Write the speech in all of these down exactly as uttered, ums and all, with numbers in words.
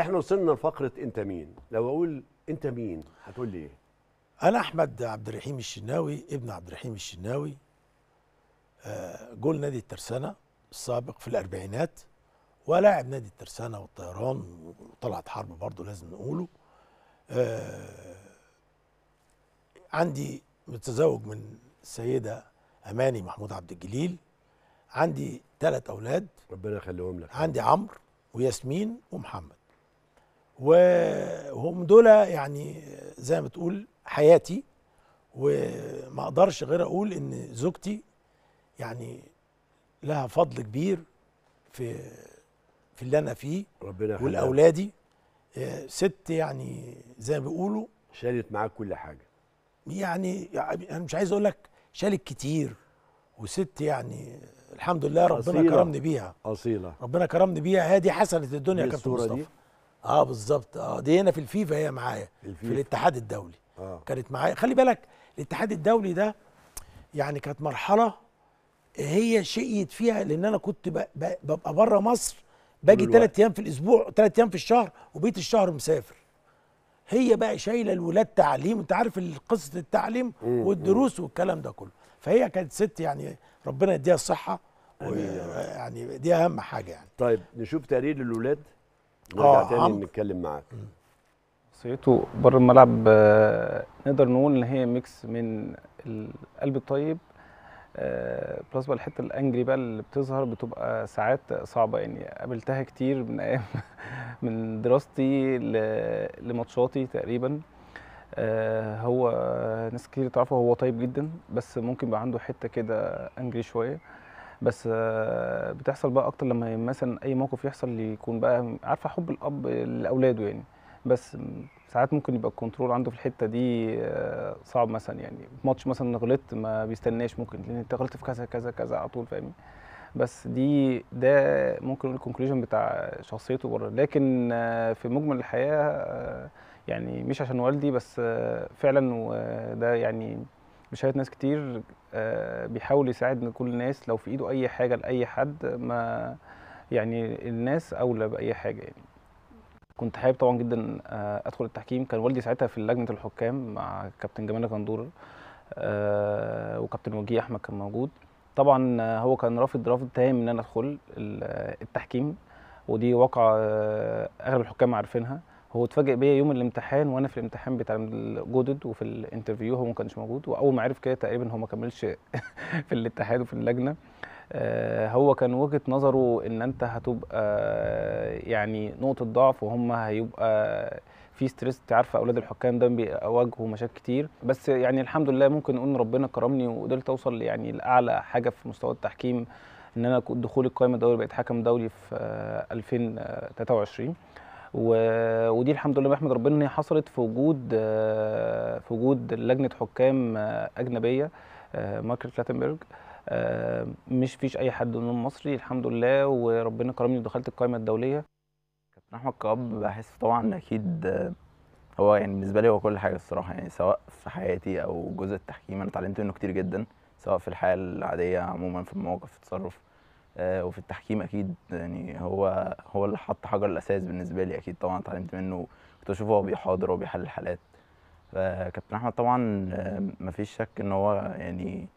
احنا وصلنا لفقره انت مين. لو اقول انت مين هتقول لي ايه؟ انا احمد عبد الرحيم الشناوي ابن عبد الرحيم الشناوي، جول نادي الترسانه السابق في الاربعينات، ولاعب نادي الترسانه والطيران، وطلعت حرب برضه لازم نقوله. عندي متزوج من السيده أماني محمود عبد الجليل، عندي ثلاث أولاد ربنا يخليهم لك، عندي عمرو وياسمين ومحمد، وهم دول يعني زي ما تقول حياتي. وما أقدرش غير أقول إن زوجتي يعني لها فضل كبير في في اللي أنا فيه، ربنا يخليها، والأولادي ست يعني زي ما بيقولوا شالت معاك كل حاجة. يعني أنا مش عايز أقول لك شالت كتير، وست يعني الحمد لله ربنا أصيلة. كرمني بيها اصيله، ربنا كرمني بيها. هادي حسنه الدنيا يا كابتن مصطفى دي. اه بالظبط. اه دي هنا في الفيفا هي معايا في, في الاتحاد الدولي آه. كانت معايا. خلي بالك الاتحاد الدولي ده يعني كانت مرحله هي شقيت فيها، لان انا كنت ببقى بره مصر، باجي ثلاث ايام في الاسبوع، ثلاث ايام في الشهر، وبقيت الشهر مسافر. هي بقى شايله الولاد تعليم، انت عارف قصه التعليم والدروس والكلام ده كله. فهي كانت ست يعني ربنا يديها الصحه، يعني دي اهم حاجه يعني. طيب نشوف تقرير للاولاد ونرجع تاني نتكلم معاك. شخصيته بره الملعب نقدر نقول ان هي ميكس من القلب الطيب بلس بقى الحته الانجري بقى اللي بتظهر، بتبقى ساعات صعبه يعني. قابلتها كتير من ايام من دراستي لماتشاتي تقريبا. هو ناس كتير تعرفه، هو طيب جدا، بس ممكن يبقى عنده حته كده انجري شويه. بس بتحصل بقى اكتر لما مثلا اي موقف يحصل، يكون بقى عارفه حب الاب لاولاده يعني. بس ساعات ممكن يبقى الكنترول عنده في الحته دي صعب، مثلا يعني ماتش مثلا غلطت ما بيستناش، ممكن لان انت غلطت في كذا كذا كذا على طول، فاهمني. بس دي ده ممكن الكونكلوجن بتاع شخصيته بره. لكن في مجمل الحياه يعني مش عشان والدي بس فعلا، وده يعني بشهاده ناس كتير، بيحاول يساعد كل الناس لو في ايده اي حاجه لاي حد، ما يعني الناس اولى باي حاجه يعني. كنت حابب طبعا جدا ادخل التحكيم، كان والدي ساعتها في لجنه الحكام مع كابتن جمال غندور وكابتن وجيه احمد كان موجود. طبعا هو كان رافض رافض تام ان انا ادخل التحكيم، ودي واقعه اغلب الحكام عارفينها. هو اتفاجئ بيا يوم الامتحان وانا في الامتحان بتاع الجدد، وفي الانترفيو هو ما كانش موجود، واول ما عرف كده تقريبا هو ما كملش في الاتحاد وفي اللجنه. هو كان وجهه نظره ان انت هتبقى يعني نقطه ضعف، وهم هيبقى في ستريس، انت عارفه اولاد الحكام ده بيواجهوا مشاكل كتير. بس يعني الحمد لله ممكن نقول ان ربنا كرمني، وقدرت اوصل يعني لاعلى حاجه في مستوى التحكيم، ان انا دخولي القائمه الدوليه بقيت حكم دولي في ألفين وثلاثة وعشرين. ودي الحمد لله بحمد ربنا ان هي حصلت في وجود في وجود لجنه حكام اجنبيه، ماركر فلاتنبرج، مش فيش اي حد منهم مصري الحمد لله، وربنا كرمني ودخلت القائمه الدوليه. كابتن احمد كاب بحس طبعا اكيد هو يعني بالنسبه لي هو كل حاجه الصراحه يعني، سواء في حياتي او جزء التحكيم انا اتعلمت منه كتير جدا، سواء في الحياه العاديه عموما في المواقف في التصرف، وفي التحكيم اكيد يعني هو هو اللي حط حجر الاساس بالنسبه لي اكيد. طبعا اتعلمت منه، كنت بشوفه هو بيحاضر وبيحل الحالات. فكابتن احمد طبعا مفيش شك ان هو يعني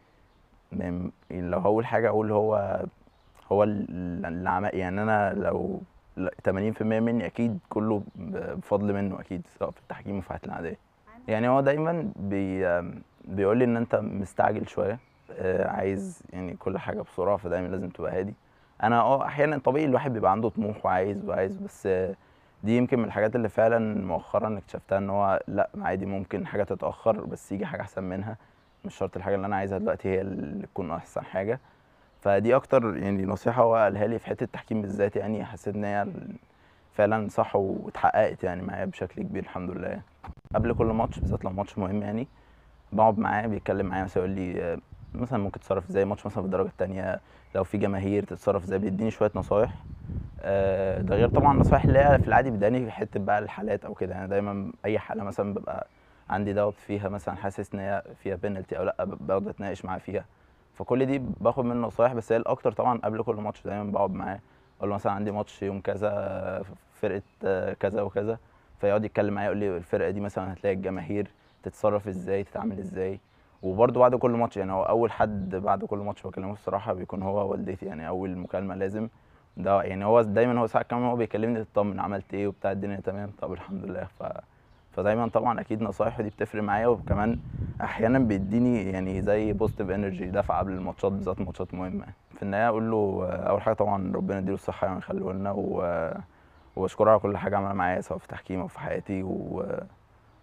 لو هقول حاجه اقول هو هو اللي عمل يعني. انا لو ثمانين بالمية مني اكيد كله بفضل منه اكيد، سواء في التحكيم وفي حياتنا العاديه يعني. هو دايما بي بيقول لي ان انت مستعجل شويه، عايز يعني كل حاجه بسرعه، فدايما لازم تبقى هادي. انا اه احيانا طبيعي الواحد بيبقى عنده طموح وعايز وعايز، بس دي يمكن من الحاجات اللي فعلا مؤخرا اكتشفتها، ان هو لا عادي ممكن حاجه تتاخر بس يجي حاجه احسن منها، مش شرط الحاجه اللي انا عايزها دلوقتي هي اللي تكون احسن حاجه. فدي اكتر يعني نصيحه هو قالها لي في حته التحكيم بالذات يعني، حسيت ان هي فعلا صح واتحققت يعني معايا بشكل كبير الحمد لله. قبل كل ماتش بالذات لو ماتش مهم يعني، بقعد معاه بيتكلم معايا، مثلا يقول لي مثلا ممكن تتصرف ازاي ماتش مثلا في الدرجه الثانيه، لو في جماهير تتصرف ازاي، بيديني شويه نصايح. ده غير طبعا النصايح اللي هي في العادي بيداني في حته بقى الحالات او كده يعني. دايما اي حاله مثلا ببقى عندي دوت فيها، مثلا حاسس ان هي فيها بينالتي او لا، بقعد اتناقش معاه فيها. فكل دي باخد منه نصايح، بس هي الاكتر طبعا قبل كل ماتش دايما بقعد معاه، اقول له مثلا عندي ماتش يوم كذا فرقه كذا وكذا، فيقعد يتكلم معايا يقول لي الفرقه دي مثلا هتلاقي الجماهير تتصرف ازاي، تتعامل ازاي. وبرده بعد كل ماتش يعني هو اول حد بعد كل ماتش بكلمه الصراحه بيكون هو والدتي، يعني اول مكالمه لازم ده، يعني هو دايما هو ساعه كمان هو بيكلمني تطمن عملت ايه وبتاع الدنيا تمام طب الحمد لله. ف فدايما طبعا اكيد نصايحه دي بتفرق معايا، وكمان احيانا بيديني يعني زي بوزيتيف انرجي دفعه قبل الماتشات بالذات ماتشات مهمه. في النهايه اقول له اول حاجه طبعا ربنا يديله الصحه يعني خلوه لنا، واشكره على كل حاجه عملها معايا سواء في تحكيمه وفي حياتي و...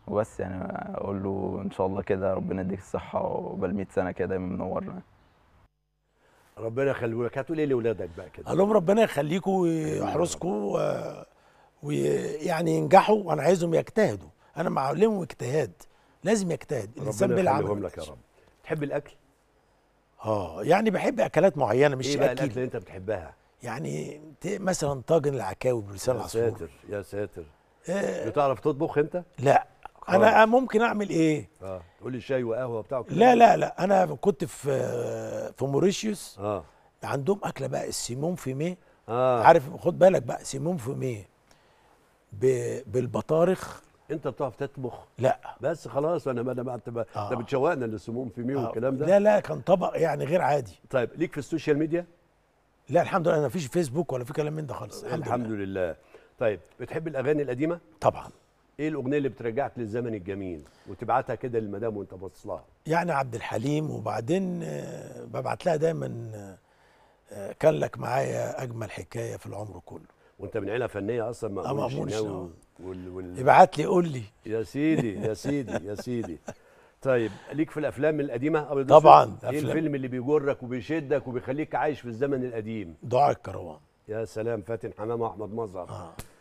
وبس يعني اقول له ان شاء الله كده ربنا يديك الصحه وبال مية سنه كده دايما منورنا. ربنا يخليه لك. هتقول ايه لاولادك بقى كده؟ هقول لهم ربنا يخليكم ويحرسكم ويعني و... ينجحوا، وانا عايزهم يجتهدوا، انا معلمهم اجتهاد، لازم يجتهد الانسان بالعمل. ربنا يخليهم لك يا رب. بتحب الاكل؟ اه يعني بحب اكلات معينه مش اكيد. ايه بقى الاكل اللي انت بتحبها؟ يعني مثلا طاجن العكاوي بلسان العصفور. يا ساتر يا ساتر. آه بتعرف تطبخ انت؟ لا خلاص. انا ممكن اعمل ايه؟ اه تقول لي شاي وقهوه بتاعك؟ لا لا لا انا كنت في في موريشيوس اه عندهم اكله بقى السيمون فيميه اه عارف، خد بالك بقى سيمون فيميه بالبطارخ. انت بتعرف تطبخ؟ لا بس خلاص انا انا انت آه. بتشوقنا للسموم في ميه آه. والكلام ده. لا لا كان طبق يعني غير عادي. طيب ليك في السوشيال ميديا؟ لا الحمد لله انا ما فيش فيسبوك ولا في كلام من ده خالص الحمد, الحمد لله. لله. طيب بتحب الاغاني القديمه؟ طبعا. ايه الاغنيه اللي بترجعك للزمن الجميل وتبعتها كده للمدام وانت باصص لها؟ يعني عبد الحليم، وبعدين ببعت لها دايما كان لك معايا اجمل حكايه في العمر كله. وانت من عيله فنيه اصلا مأمون الشناوي وال... وال... ابعت لي قول لي يا سيدي يا سيدي يا سيدي. طيب ليك في الافلام القديمه؟ طبعا. ايه الفيلم اللي بيجرك وبيشدك وبيخليك عايش في الزمن القديم؟ دعاء الكروان. يا سلام، فاتن حمامه واحمد مظهر. آه.